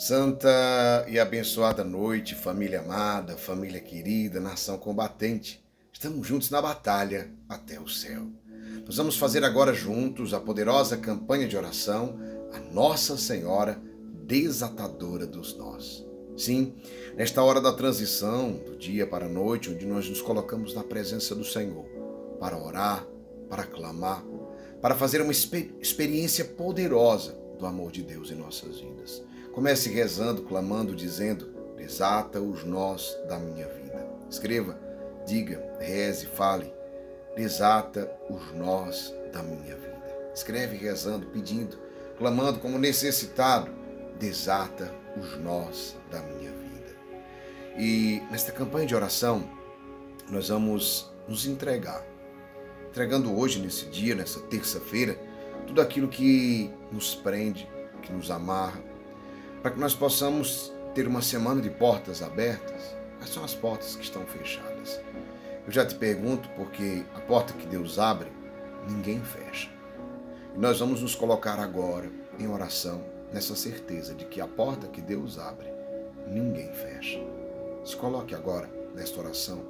Santa e abençoada noite, família amada, família querida, nação combatente. Estamos juntos na batalha até o céu. Nós vamos fazer agora juntos a poderosa campanha de oração a Nossa Senhora Desatadora dos Nós. Sim, nesta hora da transição, do dia para a noite, onde nós nos colocamos na presença do Senhor, para orar, para clamar, para fazer uma experiência poderosa do amor de Deus em nossas vidas. Comece rezando, clamando, dizendo: desata os nós da minha vida. Escreva, diga, reze, fale: desata os nós da minha vida. Escreve rezando, pedindo, clamando como necessitado: desata os nós da minha vida. E nesta campanha de oração, nós vamos nos entregar. Entregando hoje, nesse dia, nessa terça-feira, tudo aquilo que nos prende, que nos amarra, para que nós possamos ter uma semana de portas abertas. Quais são as portas que estão fechadas? Eu já te pergunto, porque a porta que Deus abre, ninguém fecha. E nós vamos nos colocar agora em oração, nessa certeza de que a porta que Deus abre, ninguém fecha. Se coloque agora nesta oração,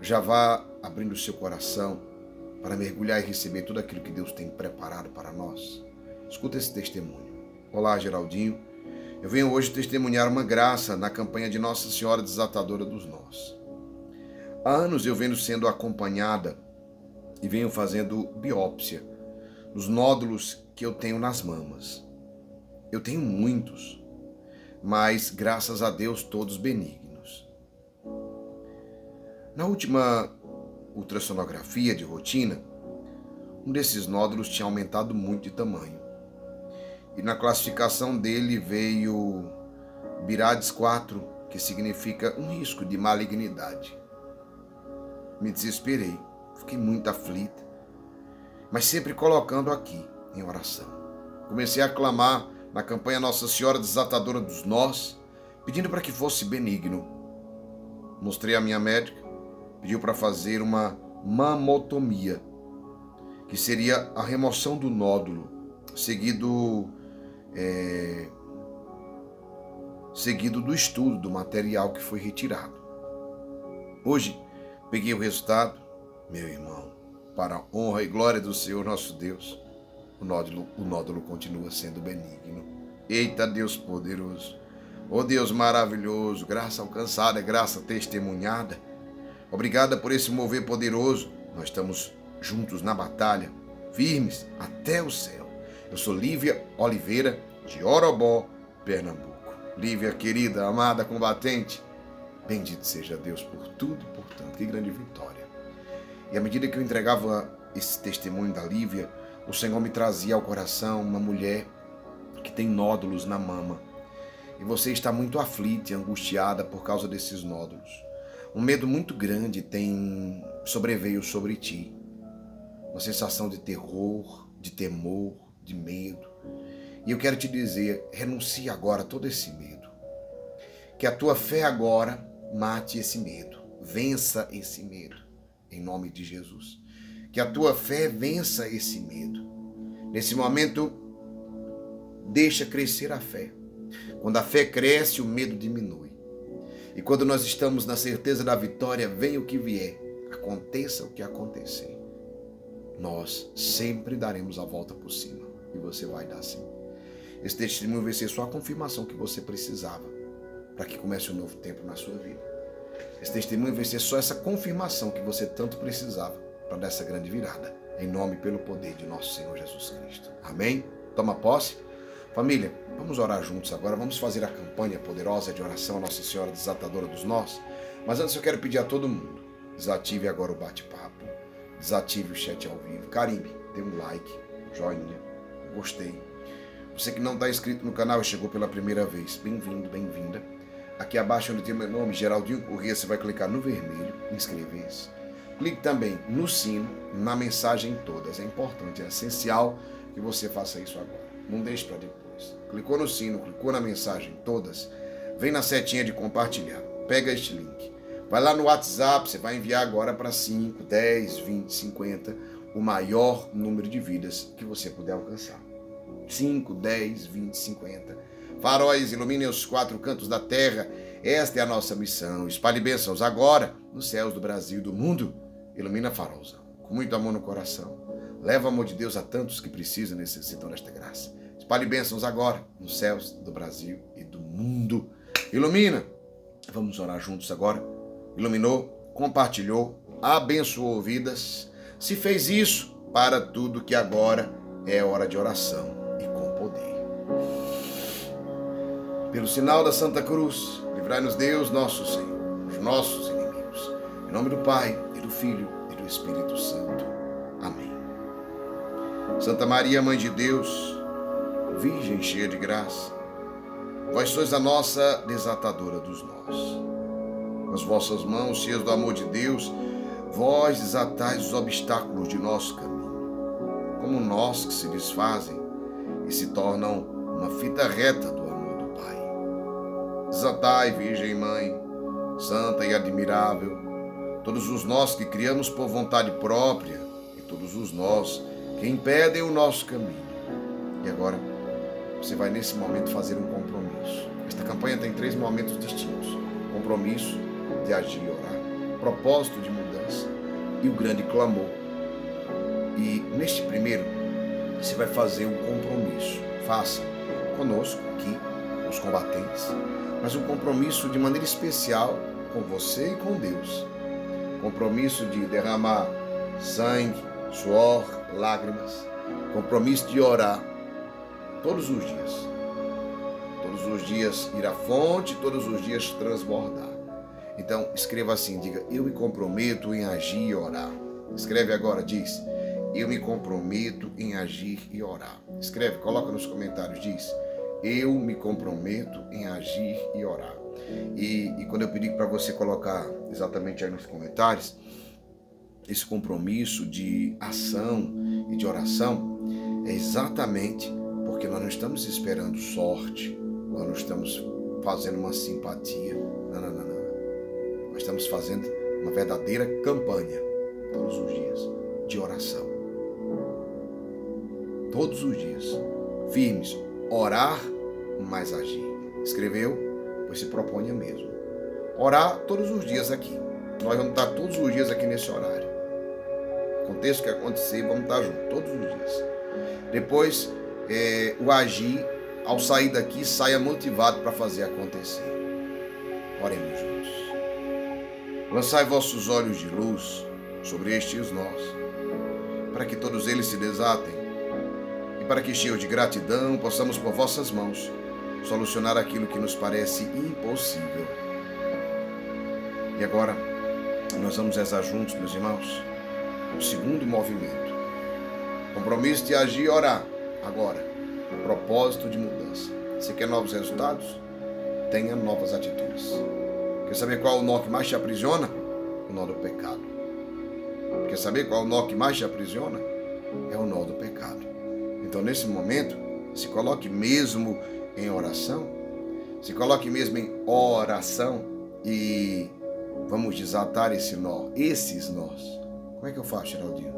já vá abrindo o seu coração para mergulhar e receber tudo aquilo que Deus tem preparado para nós. Escuta esse testemunho. Olá, Geraldinho. Eu venho hoje testemunhar uma graça na campanha de Nossa Senhora Desatadora dos Nós. Há anos eu venho sendo acompanhada e venho fazendo biópsia nos nódulos que eu tenho nas mamas. Eu tenho muitos, mas graças a Deus todos benignos. Na última ultrassonografia de rotina, um desses nódulos tinha aumentado muito de tamanho. E na classificação dele veio BIRADS 4, que significa um risco de malignidade. Me desesperei, fiquei muito aflita, mas sempre colocando aqui em oração. Comecei a clamar na campanha Nossa Senhora Desatadora dos Nós, pedindo para que fosse benigno. Mostrei à minha médica, pediu para fazer uma mamotomia, que seria a remoção do nódulo, seguido do estudo do material que foi retirado. Hoje, peguei o resultado, meu irmão, para a honra e glória do Senhor nosso Deus. O nódulo continua sendo benigno. Eita, Deus poderoso! Ó Deus maravilhoso! Graça alcançada, graça testemunhada. Obrigada por esse mover poderoso. Nós estamos juntos na batalha, firmes até o céu. Eu sou Lívia Oliveira, de Orobó, Pernambuco. Lívia, querida, amada, combatente, bendito seja Deus por tudo e por tanto. Que grande vitória. E à medida que eu entregava esse testemunho da Lívia, o Senhor me trazia ao coração uma mulher que tem nódulos na mama. E você está muito aflita e angustiada por causa desses nódulos. Um medo muito grande sobreveio sobre ti. Uma sensação de terror, de temor, de medo. E eu quero te dizer, renuncie agora a todo esse medo. Que a tua fé agora mate esse medo, vença esse medo, em nome de Jesus. Que a tua fé vença esse medo. Nesse momento, deixa crescer a fé. Quando a fé cresce, o medo diminui. E quando nós estamos na certeza da vitória, venha o que vier, aconteça o que acontecer, nós sempre daremos a volta por cima. E você vai dar sim. Esse testemunho vai ser só a confirmação que você precisava para que comece um novo tempo na sua vida. Esse testemunho vai ser só essa confirmação que você tanto precisava para dar essa grande virada. Em nome e pelo poder de nosso Senhor Jesus Cristo. Amém? Toma posse. Família, vamos orar juntos agora. Vamos fazer a campanha poderosa de oração à Nossa Senhora Desatadora dos Nós. Mas antes eu quero pedir a todo mundo: desative agora o bate-papo. Desative o chat ao vivo. Carimbe, dê um like, joinha, gostei. Você que não está inscrito no canal e chegou pela primeira vez, bem-vindo, bem-vinda. Aqui abaixo onde tem meu nome, Geraldinho Corrêa, você vai clicar no vermelho, inscrever-se. Clique também no sino, na mensagem todas. É importante, é essencial que você faça isso agora. Não deixe para depois. Clicou no sino, clicou na mensagem todas, vem na setinha de compartilhar. Pega este link. Vai lá no WhatsApp, você vai enviar agora para 5, 10, 20, 50... o maior número de vidas que você puder alcançar. 5, 10, 20, 50. Faróis iluminem os quatro cantos da terra. Esta é a nossa missão. Espalhe bênçãos agora nos céus do Brasil e do mundo. Ilumina farolzão, com muito amor no coração. Leva o amor de Deus a tantos que precisam e necessitam desta graça. Espalhe bênçãos agora nos céus do Brasil e do mundo. Ilumina. Vamos orar juntos agora. Iluminou, compartilhou, abençoou vidas. Se fez isso, para tudo que agora é hora de oração e com poder. Pelo sinal da Santa Cruz, livrai-nos Deus nosso Senhor, dos nossos inimigos. Em nome do Pai, e do Filho, e do Espírito Santo. Amém. Santa Maria, Mãe de Deus, Virgem cheia de graça, vós sois a nossa desatadora dos nós. Com as vossas mãos, cheias do amor de Deus, vós desatais os obstáculos de nosso caminho, como nós que se desfazem e se tornam uma fita reta do amor do Pai. Desatai, Virgem Mãe, santa e admirável, todos os nós que criamos por vontade própria e todos os nós que impedem o nosso caminho. E agora, você vai nesse momento fazer um compromisso. Esta campanha tem 3 momentos distintos: compromisso de agir e orar, propósito de mudança e o grande clamor. E neste primeiro, você vai fazer um compromisso. Faça conosco aqui, os combatentes, mas um compromisso de maneira especial com você e com Deus. Compromisso de derramar sangue, suor, lágrimas. Compromisso de orar todos os dias. Todos os dias ir à fonte, todos os dias transbordar. Então, escreva assim, diga, eu me comprometo em agir e orar. Escreve agora, diz, eu me comprometo em agir e orar. Escreve, coloca nos comentários, diz, eu me comprometo em agir e orar. E quando eu pedir para você colocar exatamente aí nos comentários, esse compromisso de ação e de oração, é exatamente porque nós não estamos esperando sorte, nós não estamos fazendo uma simpatia, não. Nós estamos fazendo uma verdadeira campanha todos os dias de oração. Todos os dias, firmes, orar, mas agir. Escreveu? Pois se proponha mesmo. Orar todos os dias aqui. Nós vamos estar todos os dias aqui nesse horário. Aconteça o que acontecer, vamos estar juntos todos os dias. Depois, o agir, ao sair daqui, saia motivado para fazer acontecer. Oremos juntos. Lançai vossos olhos de luz sobre estes nós, para que todos eles se desatem e para que, cheios de gratidão, possamos por vossas mãos solucionar aquilo que nos parece impossível. E agora, nós vamos rezar juntos, meus irmãos, o segundo movimento. Compromisso de agir e orar. Agora, propósito de mudança. Você quer novos resultados? Tenha novas atitudes. Quer saber qual é o nó que mais te aprisiona? O nó do pecado. Quer saber qual é o nó que mais te aprisiona? É o nó do pecado. Então, nesse momento, se coloque mesmo em oração. Se coloque mesmo em oração e vamos desatar esse nó, esses nós. Como é que eu faço, Geraldinho?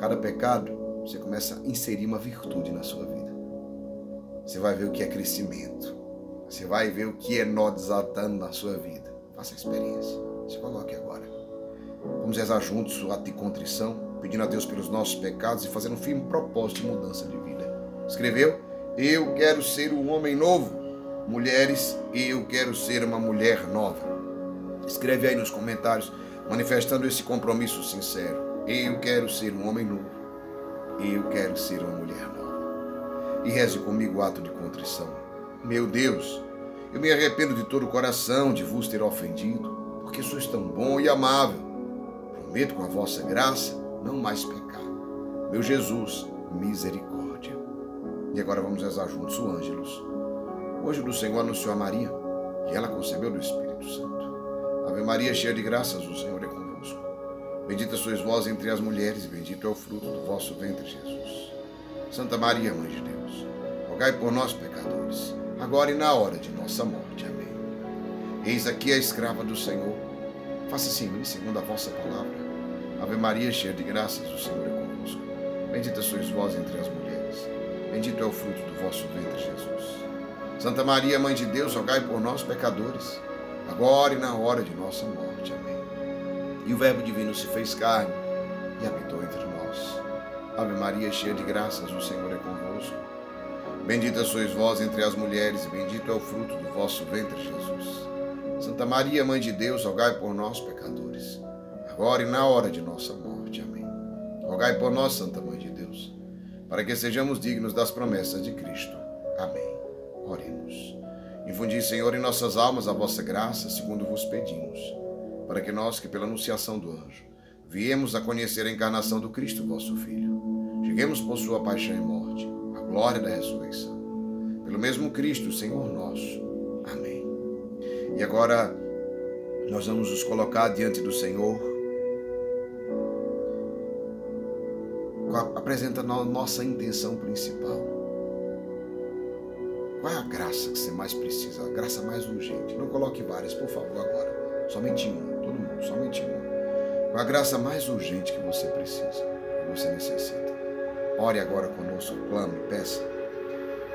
Cada pecado, você começa a inserir uma virtude na sua vida. Você vai ver o que é crescimento. Você vai ver o que é nó desatando na sua vida. Faça a experiência. Se coloque agora. Vamos rezar juntos o ato de contrição, pedindo a Deus pelos nossos pecados e fazendo um firme propósito de mudança de vida. Escreveu? Eu quero ser um homem novo. Mulheres, eu quero ser uma mulher nova. Escreve aí nos comentários, manifestando esse compromisso sincero. Eu quero ser um homem novo. Eu quero ser uma mulher nova. E reze comigo o ato de contrição. Meu Deus, eu me arrependo de todo o coração de vos ter ofendido, porque sois tão bom e amável. Prometo com a vossa graça não mais pecar. Meu Jesus, misericórdia. E agora vamos rezar juntos o Ângelus. O anjo do Senhor anunciou a Maria, que ela concebeu do Espírito Santo. Ave Maria, cheia de graças, o Senhor é convosco. Bendita sois vós entre as mulheres, e bendito é o fruto do vosso ventre, Jesus. Santa Maria, Mãe de Deus, rogai por nós, pecadores, agora e na hora de nossa morte. Amém. Eis aqui a escrava do Senhor. Faça-se em mim segundo a vossa palavra. Ave Maria, cheia de graças, o Senhor é convosco. Bendita sois vós entre as mulheres. Bendito é o fruto do vosso ventre, Jesus. Santa Maria, Mãe de Deus, rogai por nós, pecadores, agora e na hora de nossa morte. Amém. E o Verbo Divino se fez carne e habitou entre nós. Ave Maria, cheia de graças, o Senhor é convosco. Bendita sois vós entre as mulheres, e bendito é o fruto do vosso ventre, Jesus. Santa Maria, Mãe de Deus, rogai por nós, pecadores, agora e na hora de nossa morte. Amém. Rogai por nós, Santa Mãe de Deus, para que sejamos dignos das promessas de Cristo. Amém. Oremos. Infundi, Senhor, em nossas almas a vossa graça, segundo vos pedimos, para que nós, que pela anunciação do anjo, viemos a conhecer a encarnação do Cristo, vosso Filho, cheguemos por sua paixão e morte, a glória da ressurreição. Pelo mesmo Cristo, Senhor nosso. Amém. E agora, nós vamos nos colocar diante do Senhor, apresentando a nossa intenção principal. Qual é a graça que você mais precisa? A graça mais urgente. Não coloque várias, por favor, agora. Somente uma, todo mundo, somente uma. Qual é a graça mais urgente que você precisa, que você necessita? Ore agora conosco, clame, peça.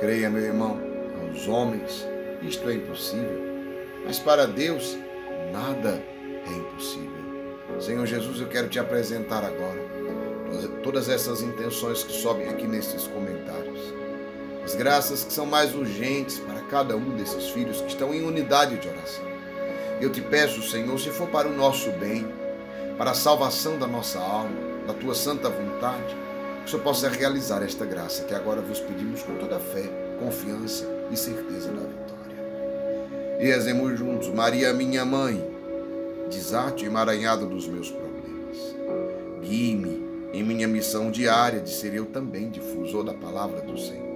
Creia, meu irmão, aos homens isto é impossível, mas para Deus nada é impossível. Senhor Jesus, eu quero te apresentar agora todas essas intenções que sobem aqui nesses comentários. As graças que são mais urgentes para cada um desses filhos que estão em unidade de oração. Eu te peço, Senhor, se for para o nosso bem, para a salvação da nossa alma, da tua santa vontade, que o Senhor possa realizar esta graça que agora vos pedimos com toda a fé, confiança e certeza da vitória. E rezemos juntos. Maria, minha mãe, desate o emaranhado dos meus problemas. Guie-me em minha missão diária de ser eu também difusor da palavra do Senhor.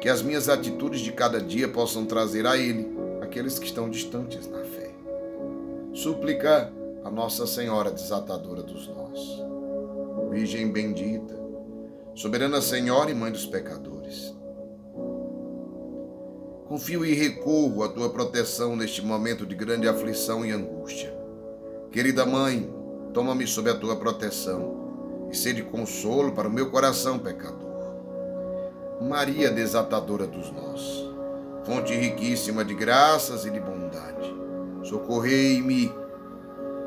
Que as minhas atitudes de cada dia possam trazer a Ele aqueles que estão distantes na fé. Súplica a Nossa Senhora Desatadora dos Nós. Virgem bendita, soberana Senhora e Mãe dos pecadores, confio e recorro à tua proteção neste momento de grande aflição e angústia. Querida Mãe, toma-me sob a tua proteção e sede consolo para o meu coração pecador. Maria Desatadora dos Nós, fonte riquíssima de graças e de bondade, socorrei-me,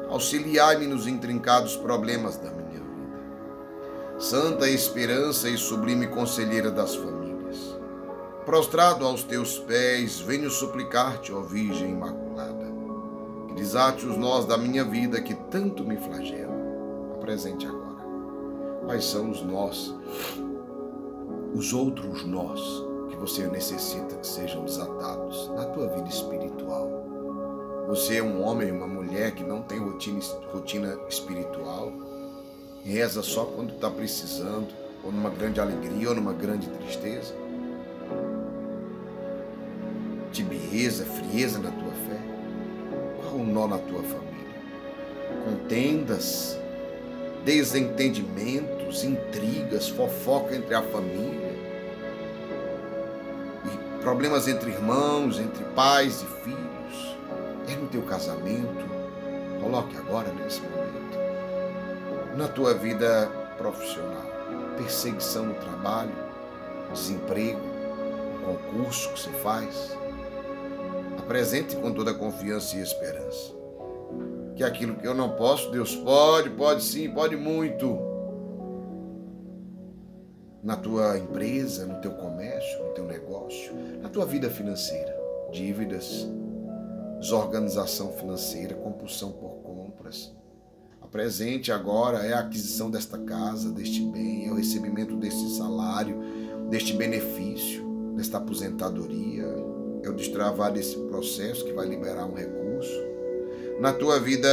auxiliai-me nos intrincados problemas da minha vida. Santa Esperança e sublime Conselheira das Famílias, prostrado aos teus pés, venho suplicar-te, ó Virgem Imaculada, que desate os nós da minha vida que tanto me flagelam. Apresente agora. Quais são os nós? Os outros nós que você necessita que sejam desatados na tua vida espiritual. Você é um homem, uma mulher que não tem rotina espiritual, reza só quando está precisando, ou numa grande alegria, ou numa grande tristeza. Tibieza, frieza na tua fé. Qual o nó na tua família? Contendas, desentendimentos, intrigas, fofoca entre a família, e problemas entre irmãos, entre pais e filhos. É no teu casamento. Coloque agora nesse momento. Na tua vida profissional, perseguição no trabalho, desemprego, concurso que você faz. Apresente com toda a confiança e esperança que aquilo que eu não posso, Deus pode, pode sim, pode muito. Na tua empresa, no teu comércio, no teu negócio, na tua vida financeira, dívidas, desorganização financeira, compulsão por compras. Apresente agora é a aquisição desta casa, deste bem, é o recebimento deste salário, deste benefício, desta aposentadoria, é o destravar desse processo que vai liberar um recurso. Na tua vida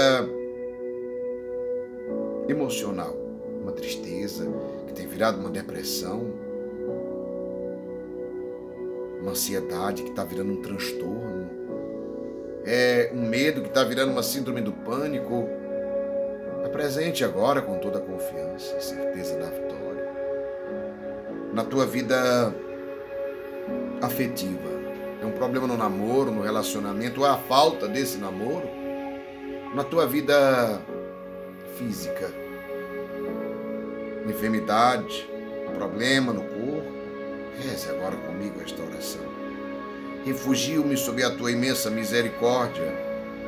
emocional, uma tristeza que tem virado uma depressão, uma ansiedade que está virando um transtorno, é um medo que está virando uma síndrome do pânico. Apresente agora com toda a confiança e certeza da vitória. Na tua vida afetiva, é um problema no namoro, no relacionamento, ou é a falta desse namoro. Na tua vida física, enfermidade, problema no corpo, reze agora comigo esta oração. refugio-me sob a tua imensa misericórdia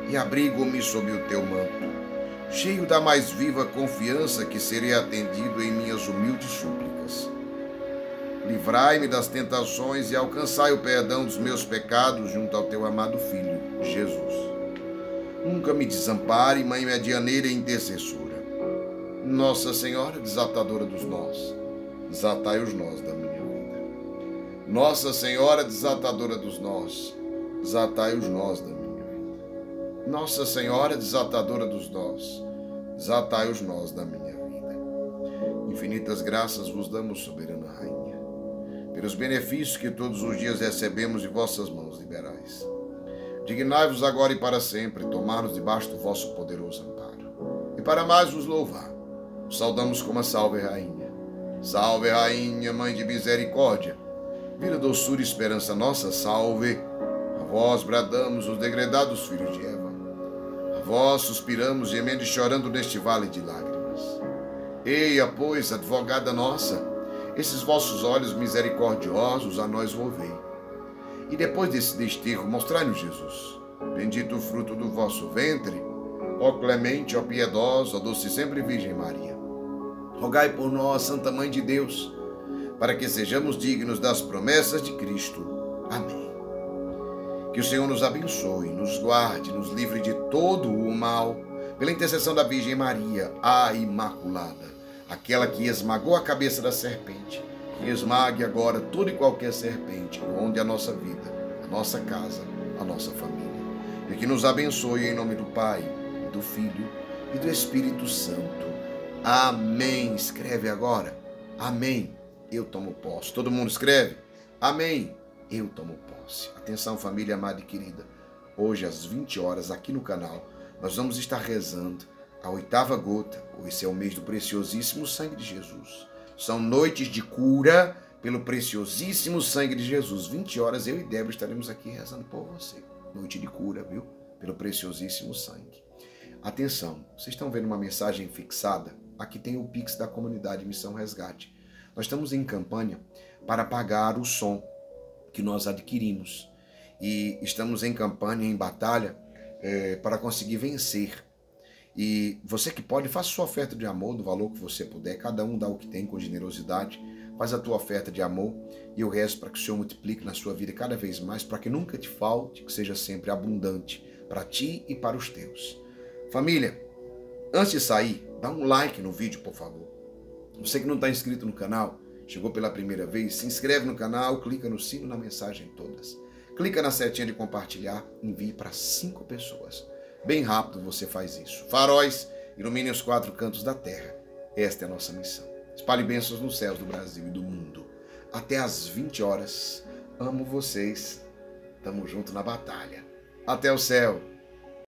e abrigo-me sob o teu manto, cheio da mais viva confiança que serei atendido em minhas humildes súplicas. Livrai-me das tentações e alcançai o perdão dos meus pecados junto ao teu amado Filho, Jesus. Nunca me desampare, Mãe medianeira e intercessora. Nossa Senhora Desatadora dos Nós, desatai os nós da minha vida. Nossa Senhora Desatadora dos Nós, desatai os nós da minha vida. Nossa Senhora Desatadora dos Nós, desatai os nós da minha vida. Infinitas graças vos damos, soberana Rainha, pelos benefícios que todos os dias recebemos de vossas mãos liberais. Dignai-vos agora e para sempre tomar-nos debaixo do vosso poderoso amparo, e para mais vos louvar, vos saudamos como a Salve Rainha. Salve Rainha, Mãe de Misericórdia, vira doçura e esperança nossa, salve. A vós bradamos os degredados filhos de Eva, a vós suspiramos gemendo e chorando neste vale de lágrimas. Eia, pois, advogada nossa, esses vossos olhos misericordiosos a nós volvei, e depois desse desterro mostrai-nos Jesus, bendito o fruto do vosso ventre, ó clemente, ó piedosa, ó doce sempre Virgem Maria. Rogai por nós, Santa Mãe de Deus, para que sejamos dignos das promessas de Cristo. Amém. Que o Senhor nos abençoe, nos guarde, nos livre de todo o mal, pela intercessão da Virgem Maria, a Imaculada, aquela que esmagou a cabeça da serpente. E esmague agora toda e qualquer serpente que ronde a nossa vida, a nossa casa, a nossa família. E que nos abençoe em nome do Pai, e do Filho e do Espírito Santo. Amém. Escreve agora. Amém. Eu tomo posse. Todo mundo escreve. Amém. Eu tomo posse. Atenção, família amada e querida. Hoje, às 20 horas, aqui no canal, nós vamos estar rezando a 8ª gota. Esse é o mês do preciosíssimo sangue de Jesus. São noites de cura pelo preciosíssimo sangue de Jesus. 20 horas, eu e Débora estaremos aqui rezando por você. Noite de cura, viu? Pelo preciosíssimo sangue. Atenção, vocês estão vendo uma mensagem fixada? Aqui tem o Pix da Comunidade Missão Resgate. Nós estamos em campanha para pagar o som que nós adquirimos. E estamos em campanha, em batalha, para conseguir vencer. E você que pode, faça sua oferta de amor do valor que você puder. Cada um dá o que tem com generosidade. Faz a tua oferta de amor e eu rezo para que o Senhor multiplique na sua vida cada vez mais, para que nunca te falte, que seja sempre abundante para ti e para os teus. Família, antes de sair, dá um like no vídeo, por favor. Você que não está inscrito no canal, chegou pela primeira vez, se inscreve no canal, clica no sino, na mensagem todas. Clica na setinha de compartilhar, envie para 5 pessoas. Bem rápido você faz isso. Faróis, iluminem os 4 cantos da terra. Esta é a nossa missão. Espalhe bênçãos nos céus do Brasil e do mundo. Até às 20 horas. Amo vocês. Tamo junto na batalha. Até o céu.